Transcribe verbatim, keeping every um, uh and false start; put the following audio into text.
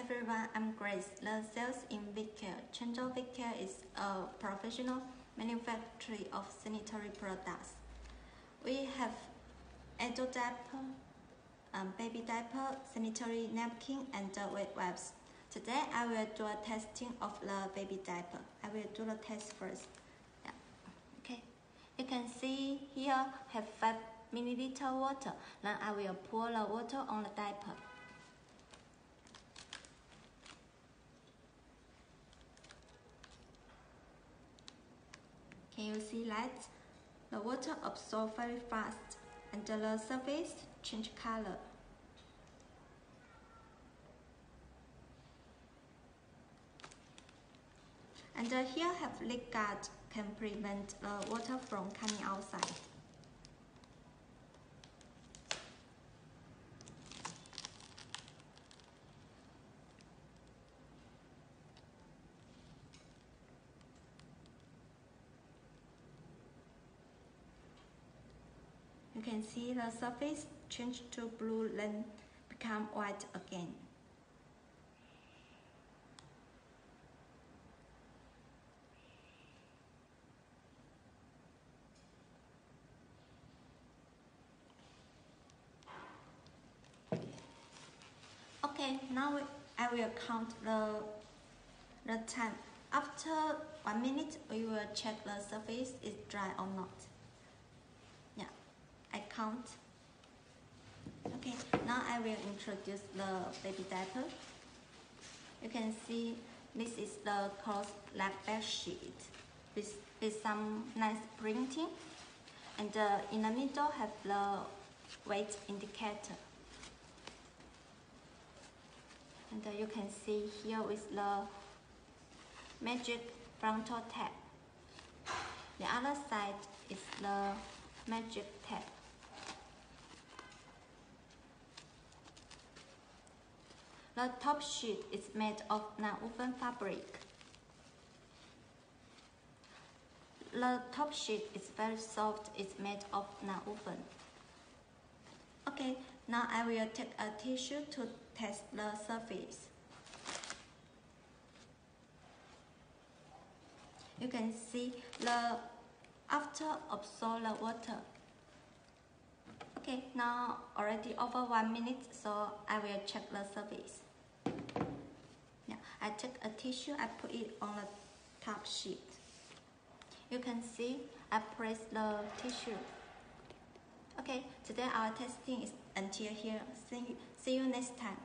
everyone, I'm Grace, the sales in V-Care. Chenzhou V-Care is a professional manufacturer of sanitary products. We have adult diaper, um, baby diaper, sanitary napkin, and uh, wet wipes. Today, I will do a testing of the baby diaper. I will do the test first. Yeah. Okay. You can see here have five milliliters water. Then I will pour the water on the diaper. Can you see that? The water absorbs very fast and the surface changes color. And here have lid guard can prevent the water from coming outside. You can see the surface change to blue, then become white again. Okay, now we, I will count the, the time. After one minute, we will check the surface is dry or not. I count. Okay, now I will introduce the baby diaper. You can see this is the cloth like bed sheet with, with some nice printing. And uh, in the middle have the weight indicator. And uh, you can see here with the magic frontal tab. The other side is the magic tab. The top sheet is made of non-woven fabric. The top sheet is very soft, it's made of non-woven. Okay, now I will take a tissue to test the surface. You can see the after absorb the water. Okay, now already over one minute, so I will check the surface. I take a tissue, I put it on the top sheet. You can see I press the tissue. Okay, today our testing is until here. See you, see you next time.